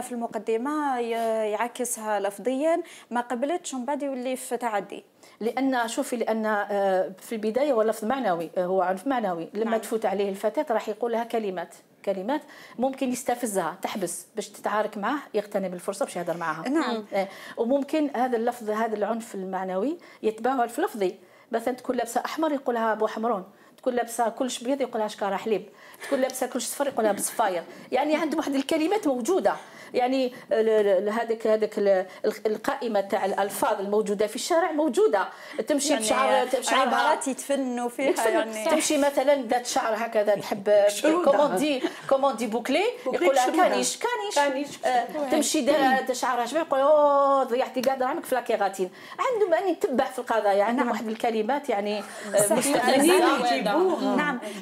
في المقدمة يعكسها لفظيا ما قبلتش ومن بعد يولي في تعدي. لأن شوفي لأن في البداية هو لفظ معنوي، هو عنف معنوي، لما نعم. تفوت عليه الفتاة راح يقول لها كلمات ممكن يستفزها، تحبس باش تتعارك معاه، يغتنم الفرصه باش يهضر معاها. نعم. وممكن هذا اللفظ، هذا العنف المعنوي يتباهى في لفظي، مثلا تكون لابسه احمر يقولها بو حمرون، تكون لابسه كلش بيض يقولها شكاره حليب، تكون لابسه كلش صفر يقولها بصفاير، يعني عندهم واحد الكلمات موجوده، يعني هذاك القائمه تاع الالفاظ الموجوده في الشارع موجوده، تمشي يعني بشعر عبارات يتفنوا فيها، يعني تمشي مثلا ذات شعر هكذا تحب كوموندي بوكلي يقولها كانيش تمشي دايره شعرها شباب يقول اوه ضيعتي قاعده عمرك في لاكيغاتين. عندهم ان يتبع في القضايا، عندهم واحد الكلمات يعني مستقلين يجيبوها. نعم.